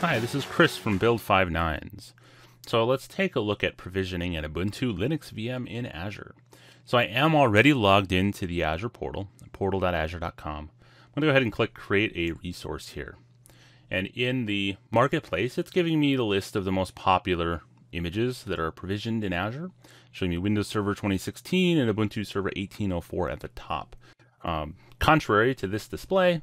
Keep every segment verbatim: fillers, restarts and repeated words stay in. Hi, this is Chris from Build Five Nines. So let's take a look at provisioning an Ubuntu Linux V M in Azure. So I am already logged into the Azure portal, portal dot azure dot com. I'm going to go ahead and click Create a Resource here. And in the marketplace, it's giving me the list of the most popular images that are provisioned in Azure, showing me Windows Server twenty sixteen and Ubuntu Server eighteen oh four at the top. Um, contrary to this display,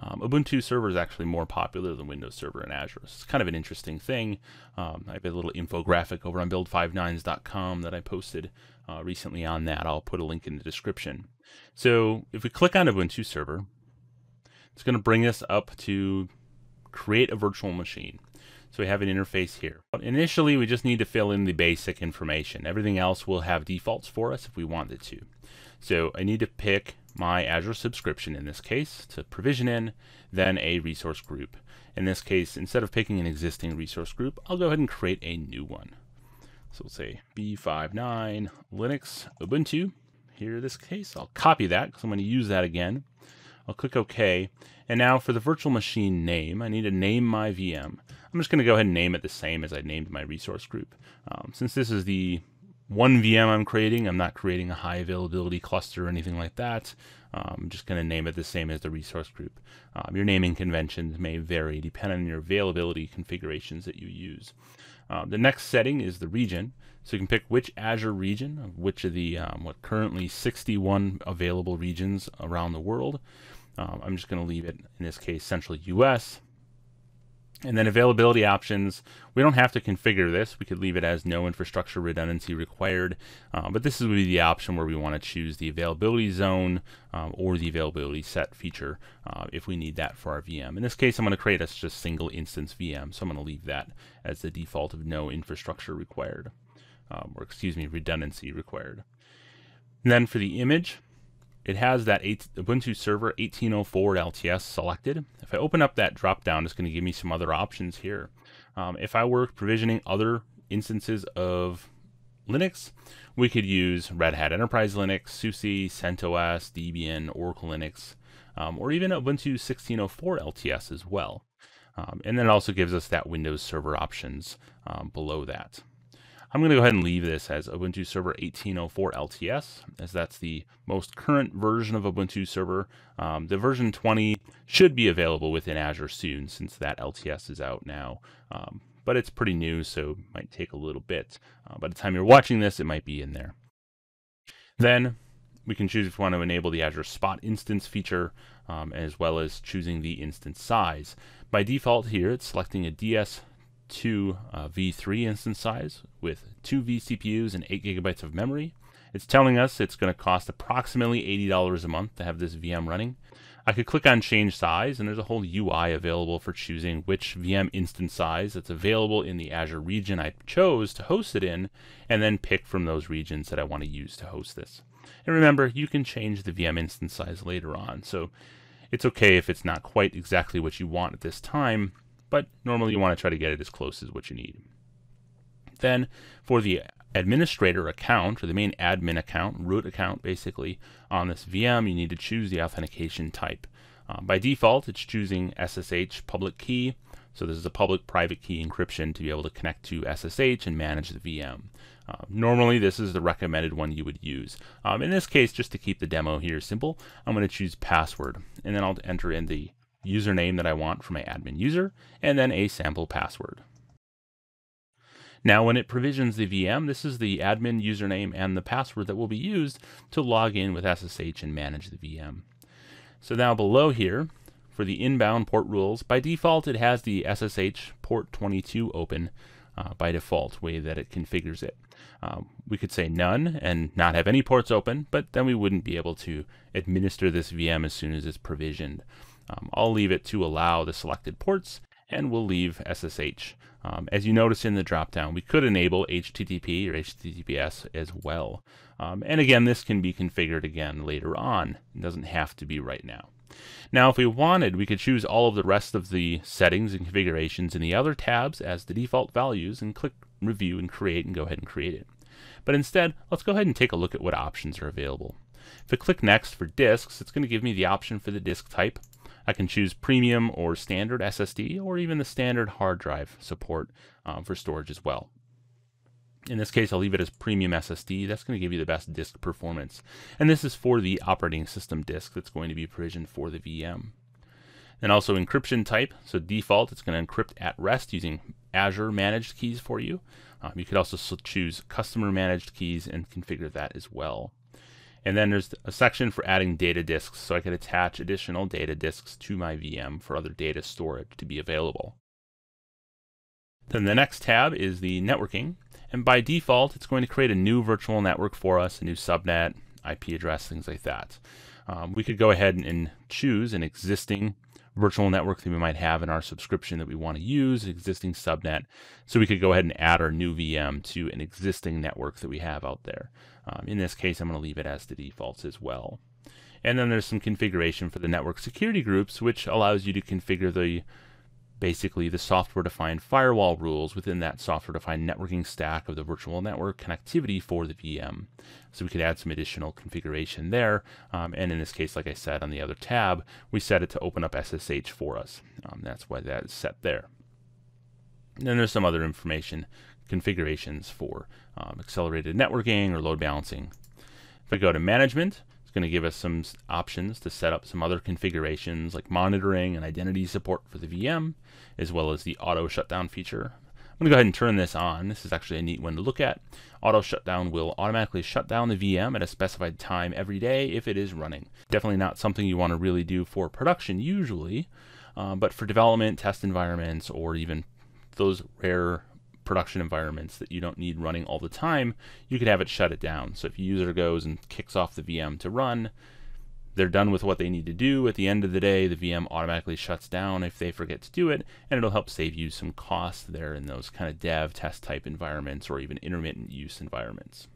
Um, Ubuntu Server is actually more popular than Windows Server in Azure. So it's kind of an interesting thing. Um, I have a little infographic over on build five nines dot com that I posted uh, recently on that. I'll put a link in the description. So if we click on Ubuntu Server, it's going to bring us up to create a virtual machine. So we have an interface here. But initially, we just need to fill in the basic information. Everything else will have defaults for us if we wanted to. So I need to pick my Azure subscription in this case to provision in, then a resource group. In this case, instead of picking an existing resource group, I'll go ahead and create a new one. So we'll say B five nine Linux Ubuntu. Here in this case, I'll copy that because I'm going to use that again. I'll click OK. And now for the virtual machine name, I need to name my V M. I'm just going to go ahead and name it the same as I named my resource group. Um, since this is the one V M I'm creating, I'm not creating a high availability cluster or anything like that. Um, I'm just going to name it the same as the resource group. Um, your naming conventions may vary depending on your availability configurations that you use. Uh, the next setting is the region. So you can pick which Azure region, of which of the um, what currently sixty-one available regions around the world. Um, I'm just going to leave it, in this case, Central U S. And then availability options, we don't have to configure this. We could leave it as no infrastructure redundancy required, uh, but this would be the option where we want to choose the availability zone um, or the availability set feature uh, if we need that for our V M. In this case, I'm going to create a just single instance V M, so I'm going to leave that as the default of no infrastructure required, um, or excuse me, redundancy required. And then for the image, it has that Ubuntu Server eighteen oh four L T S selected. If I open up that drop-down, it's going to give me some other options here. Um, if I were provisioning other instances of Linux, we could use Red Hat Enterprise Linux, SUSE, CentOS, Debian, Oracle Linux, um, or even Ubuntu sixteen oh four L T S as well. Um, and then it also gives us that Windows Server options um, below that. I'm going to go ahead and leave this as Ubuntu Server eighteen oh four L T S, as that's the most current version of Ubuntu Server. Um, the version twenty should be available within Azure soon, since that L T S is out now. Um, but it's pretty new, so it might take a little bit. Uh, by the time you're watching this, it might be in there. Then we can choose if we want to enable the Azure Spot Instance feature, um, as well as choosing the instance size. By default here, it's selecting a D S two uh, v three instance size with two vCPUs and eight gigabytes of memory. It's telling us it's going to cost approximately eighty dollars a month to have this V M running. I could click on change size, and there's a whole U I available for choosing which V M instance size that's available in the Azure region I chose to host it in, and then pick from those regions that I want to use to host this. And remember, you can change the V M instance size later on, so it's okay if it's not quite exactly what you want at this time, but normally you want to try to get it as close as what you need. Then for the administrator account, or the main admin account, root account basically, on this V M, you need to choose the authentication type. Uh, by default, it's choosing S S H public key. So this is a public-private key encryption to be able to connect to S S H and manage the V M. Uh, normally, this is the recommended one you would use. Um, in this case, just to keep the demo here simple, I'm going to choose password, and then I'll enter in the username that I want for my admin user, and then a sample password. Now when it provisions the V M, this is the admin username and the password that will be used to log in with S S H and manage the V M. So now below here, for the inbound port rules, by default it has the S S H port twenty-two open uh, by default, way that it configures it. Um, we could say none and not have any ports open, but then we wouldn't be able to administer this V M as soon as it's provisioned. Um, I'll leave it to allow the selected ports, and we'll leave S S H. Um, as you notice in the dropdown, we could enable H T T P or H T T P S as well. Um, and again, this can be configured again later on. It doesn't have to be right now. Now, if we wanted, we could choose all of the rest of the settings and configurations in the other tabs as the default values and click Review and Create and go ahead and create it. But instead, let's go ahead and take a look at what options are available. If I click Next for disks, it's going to give me the option for the disk type. I can choose premium or standard S S D, or even the standard hard drive support um, for storage as well. In this case, I'll leave it as premium S S D. That's going to give you the best disk performance. And this is for the operating system disk that's going to be provisioned for the V M. And also encryption type. So default, it's going to encrypt at rest using Azure managed keys for you. Um, you could also choose customer managed keys and configure that as well. And then there's a section for adding data disks. So I could attach additional data disks to my V M for other data storage to be available. Then the next tab is the networking. And by default, it's going to create a new virtual network for us, a new subnet, I P address, things like that. Um, we could go ahead and, and choose an existing virtual network that we might have in our subscription that we want to use, existing subnet. So we could go ahead and add our new V M to an existing network that we have out there. Um, in this case, I'm going to leave it as the defaults as well. And then there's some configuration for the network security groups, which allows you to configure the basically the software-defined firewall rules within that software-defined networking stack of the virtual network connectivity for the V M. So we could add some additional configuration there. Um, and in this case, like I said, on the other tab, we set it to open up S S H for us. Um, that's why that is set there. And then there's some other information, configurations for um, accelerated networking or load balancing. If I go to management, going to give us some options to set up some other configurations like monitoring and identity support for the V M, as well as the auto shutdown feature. I'm going to go ahead and turn this on. This is actually a neat one to look at. Auto shutdown will automatically shut down the V M at a specified time every day if it is running. Definitely not something you want to really do for production usually, uh, but for development, test environments, or even those rare production environments that you don't need running all the time, you could have it shut it down. So if a user goes and kicks off the V M to run, they're done with what they need to do. At the end of the day, the V M automatically shuts down if they forget to do it, and it'll help save you some costs there in those kind of dev test type environments or even intermittent use environments.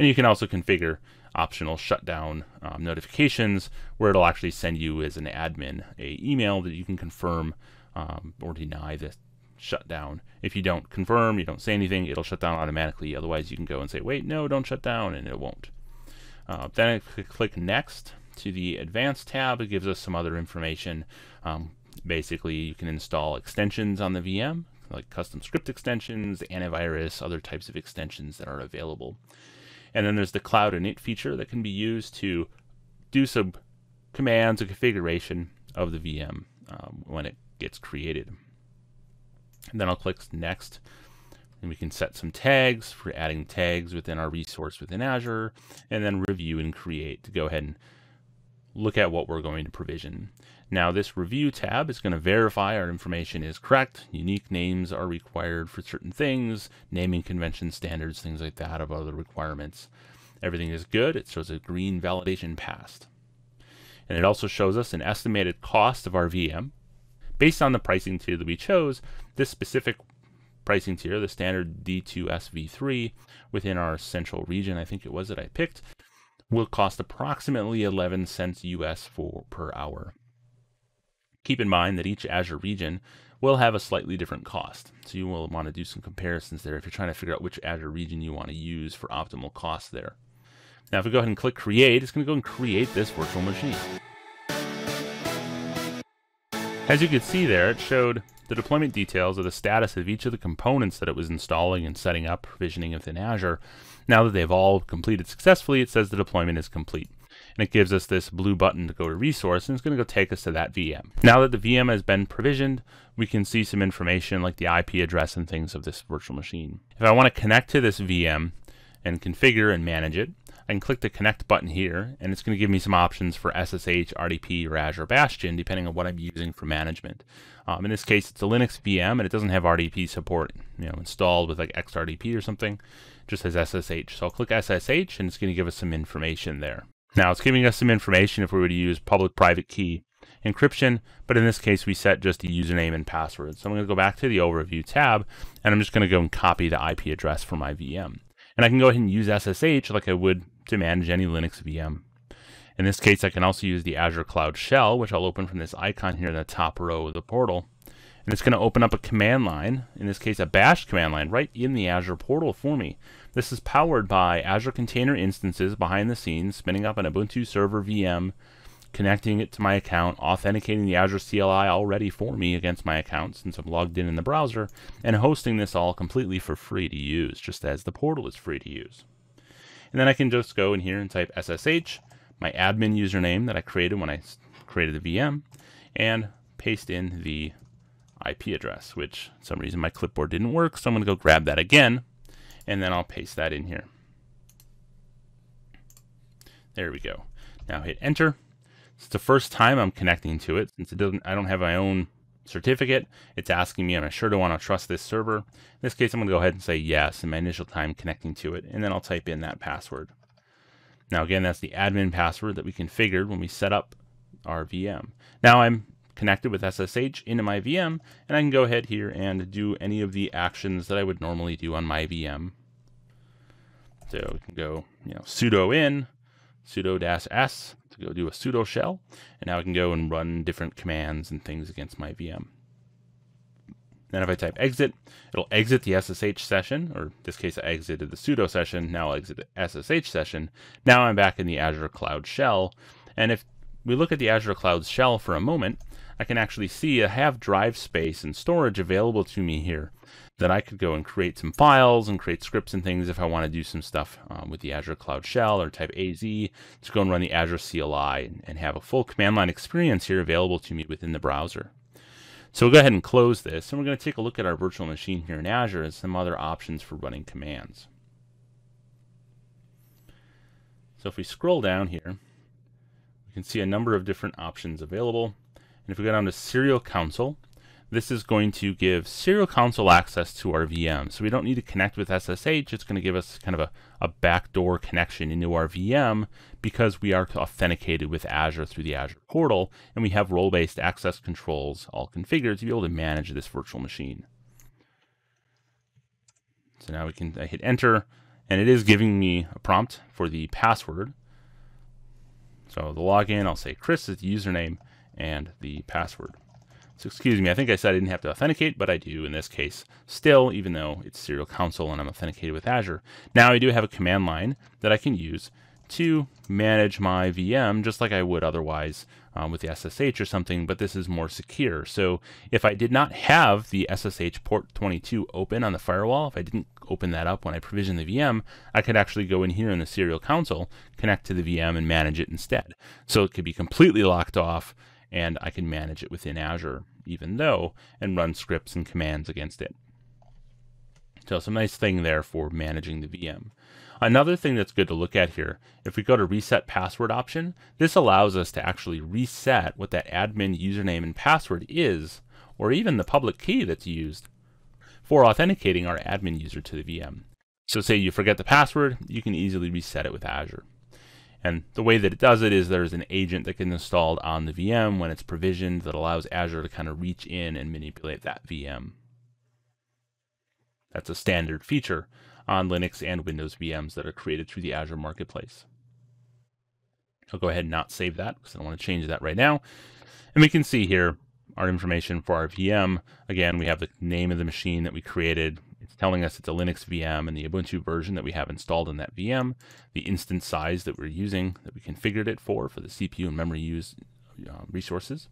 And you can also configure optional shutdown um, notifications, where it'll actually send you as an admin an email that you can confirm um, or deny this shut down. If you don't confirm, you don't say anything, it'll shut down automatically. Otherwise, you can go and say, wait, no, don't shut down, and it won't. Uh, then I click Next to the Advanced tab. It gives us some other information. Um, basically, you can install extensions on the V M, like custom script extensions, antivirus, other types of extensions that are available. And then there's the Cloud Init feature that can be used to do some commands or configuration of the V M um, when it gets created. And then I'll click Next, and we can set some tags for adding tags within our resource within Azure, and then review and create to go ahead and look at what we're going to provision. Now this review tab is going to verify our information is correct. Unique names are required for certain things, naming convention standards, things like that of other requirements. Everything is good. It shows a green validation passed. And it also shows us an estimated cost of our V M. Based on the pricing tier that we chose, this specific pricing tier, the standard D two S V three within our central region, I think it was that I picked, will cost approximately eleven cents U S for, per hour. Keep in mind that each Azure region will have a slightly different cost. So you will want to do some comparisons there if you're trying to figure out which Azure region you want to use for optimal cost there. Now, if we go ahead and click Create, it's going to go and create this virtual machine. As you can see there, it showed the deployment details of the status of each of the components that it was installing and setting up, provisioning within Azure. Now that they've all completed successfully, it says the deployment is complete. And it gives us this blue button to go to resource, and it's going to go take us to that V M. Now that the V M has been provisioned, we can see some information like the I P address and things of this virtual machine. If I want to connect to this V M and configure and manage it, I can click the Connect button here, and it's going to give me some options for S S H, R D P, or Azure Bastion, depending on what I'm using for management. Um, in this case, it's a Linux V M, and it doesn't have R D P support, you know, installed with like X R D P or something. It just has S S H. So I'll click S S H, and it's going to give us some information there. Now, it's giving us some information if we were to use public-private key encryption, but in this case, we set just the username and password. So I'm going to go back to the Overview tab, and I'm just going to go and copy the I P address for my V M. And I can go ahead and use S S H like I would to manage any Linux V M. In this case, I can also use the Azure Cloud Shell, which I'll open from this icon here in the top row of the portal. And it's going to open up a command line, in this case a bash command line, right in the Azure portal for me. This is powered by Azure Container Instances behind the scenes, spinning up an Ubuntu Server V M, connecting it to my account, authenticating the Azure C L I already for me against my account since I'm logged in in the browser, and hosting this all completely for free to use, just as the portal is free to use. And then I can just go in here and type S S H, my admin username that I created when I created the V M, and paste in the I P address, which for some reason my clipboard didn't work, so I'm going to go grab that again, and then I'll paste that in here. There we go. Now hit enter. It's the first time I'm connecting to it, since it doesn't, I don't have my own certificate. It's asking me, am I sure to want to trust this server? In this case, I'm going to go ahead and say yes in my initial time connecting to it, and then I'll type in that password. Now again, that's the admin password that we configured when we set up our V M. Now I'm connected with S S H into my V M, and I can go ahead here and do any of the actions that I would normally do on my V M. So we can go, you know, sudo in, sudo dash s, to go do a sudo shell, and now I can go and run different commands and things against my V M. Then if I type exit, it'll exit the S S H session, or in this case I exited the sudo session, now I'll exit the S S H session. Now I'm back in the Azure Cloud Shell, and if we look at the Azure Cloud Shell for a moment, I can actually see I have drive space and storage available to me here that I could go and create some files and create scripts and things if I want to do some stuff um, with the Azure Cloud Shell, or type A Z to go and run the Azure C L I and, and have a full command line experience here available to me within the browser. So we'll go ahead and close this, and we're going to take a look at our virtual machine here in Azure and some other options for running commands. So if we scroll down here, we can see a number of different options available. And if we go down to serial console, this is going to give serial console access to our V M. So we don't need to connect with S S H. It's going to give us kind of a, a backdoor connection into our V M because we are authenticated with Azure through the Azure portal, and we have role-based access controls all configured to be able to manage this virtual machine. So now we can I hit enter, and it is giving me a prompt for the password. So the login, I'll say Chris is the username and the password. So excuse me, I think I said I didn't have to authenticate, but I do in this case still, even though it's serial console and I'm authenticated with Azure. Now I do have a command line that I can use to manage my V M just like I would otherwise um, with the S S H or something, but this is more secure. So if I did not have the S S H port twenty-two open on the firewall, if I didn't open that up when I provision the V M, I could actually go in here in the serial console, connect to the V M and manage it instead. So it could be completely locked off, and I can manage it within Azure, even though, and run scripts and commands against it. So it's a nice thing there for managing the V M. Another thing that's good to look at here, if we go to reset password option, this allows us to actually reset what that admin username and password is, or even the public key that's used for authenticating our admin user to the V M. So say you forget the password, you can easily reset it with Azure. And the way that it does it is there's an agent that can be installed on the V M when it's provisioned that allows Azure to kind of reach in and manipulate that V M. That's a standard feature on Linux and Windows V Ms that are created through the Azure Marketplace. I'll go ahead and not save that because I don't want to change that right now. And we can see here our information for our V M. Again, we have the name of the machine that we created. It's telling us it's a Linux V M and the Ubuntu version that we have installed in that V M, the instance size that we're using, that we configured it for, for the C P U and memory use uh, resources.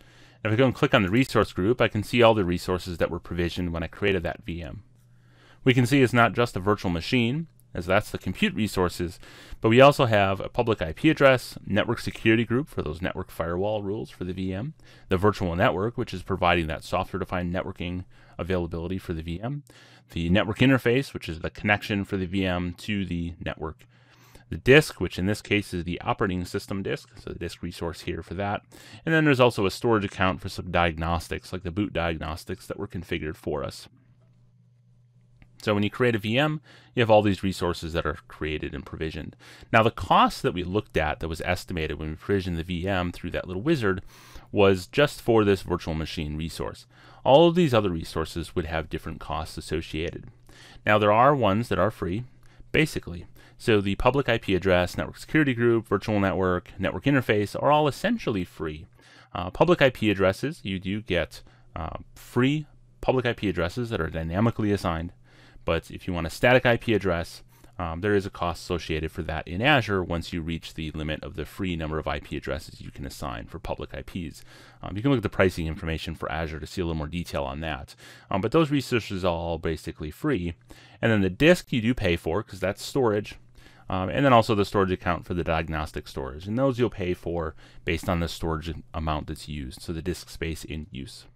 And if I go and click on the resource group, I can see all the resources that were provisioned when I created that V M. We can see it's not just a virtual machine, as that's the compute resources, but we also have a public I P address, network security group for those network firewall rules for the V M, the virtual network, which is providing that software-defined networking availability for the V M, the network interface, which is the connection for the V M to the network, the disk, which in this case is the operating system disk, so the disk resource here for that, and then there's also a storage account for some diagnostics, like the boot diagnostics that were configured for us. So when you create a V M, you have all these resources that are created and provisioned. Now the cost that we looked at that was estimated when we provisioned the V M through that little wizard was just for this virtual machine resource. All of these other resources would have different costs associated. Now there are ones that are free, basically. So the public I P address, network security group, virtual network, network interface are all essentially free. Uh, public I P addresses, you do get uh, free public I P addresses that are dynamically assigned. But if you want a static I P address, Um, there is a cost associated for that in Azure once you reach the limit of the free number of I P addresses you can assign for public I Ps. Um, you can look at the pricing information for Azure to see a little more detail on that. Um, but those resources are all basically free. And then the disk you do pay for, because that's storage. Um, and then also the storage account for the diagnostic storage. And those you'll pay for based on the storage amount that's used, so the disk space in use.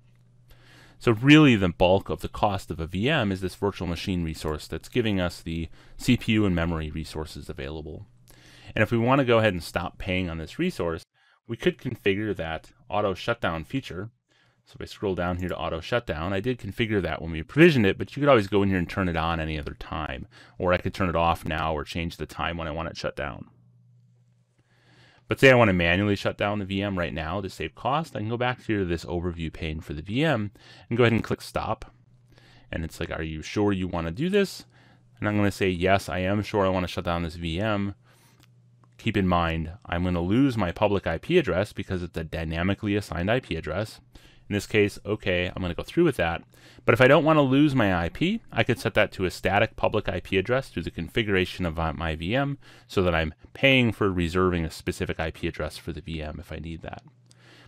So really the bulk of the cost of a V M is this virtual machine resource that's giving us the C P U and memory resources available. And if we want to go ahead and stop paying on this resource, we could configure that auto shutdown feature. So if I scroll down here to auto shutdown, I did configure that when we provisioned it, but you could always go in here and turn it on any other time, or I could turn it off now or change the time when I want it shut down. But say I want to manually shut down the V M right now to save cost, I can go back here to this overview pane for the V M and go ahead and click stop. And it's like, are you sure you want to do this? And I'm going to say, yes, I am sure I want to shut down this V M. Keep in mind, I'm going to lose my public I P address because it's a dynamically assigned I P address. In this case, okay, I'm going to go through with that. But if I don't want to lose my I P, I could set that to a static public I P address through the configuration of my V M so that I'm paying for reserving a specific I P address for the V M if I need that.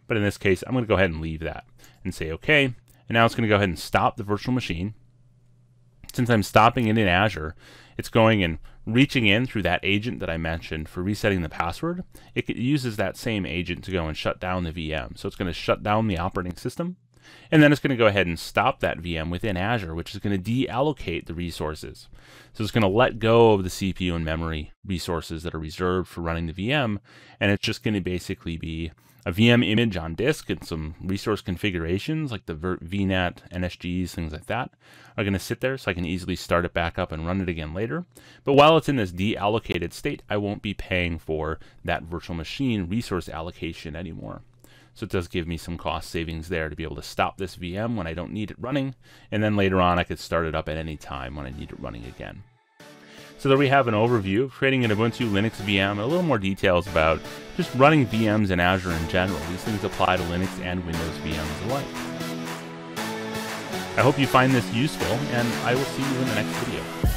But in this case, I'm going to go ahead and leave that and say okay. And now it's going to go ahead and stop the virtual machine. Since I'm stopping it in Azure, it's going and reaching in through that agent that I mentioned for resetting the password. It uses that same agent to go and shut down the V M. So it's going to shut down the operating system, and then it's going to go ahead and stop that V M within Azure, which is going to deallocate the resources. So it's going to let go of the C P U and memory resources that are reserved for running the V M, and it's just going to basically be a V M image on disk and some resource configurations like the vNet, N S Gs, things like that are going to sit there so I can easily start it back up and run it again later. But while it's in this deallocated state, I won't be paying for that virtual machine resource allocation anymore. So it does give me some cost savings there to be able to stop this V M when I don't need it running. And then later on, I could start it up at any time when I need it running again. So there we have an overview of creating an Ubuntu Linux V M and a little more details about just running V Ms in Azure in general. These things apply to Linux and Windows V Ms alike. I hope you find this useful, and I will see you in the next video.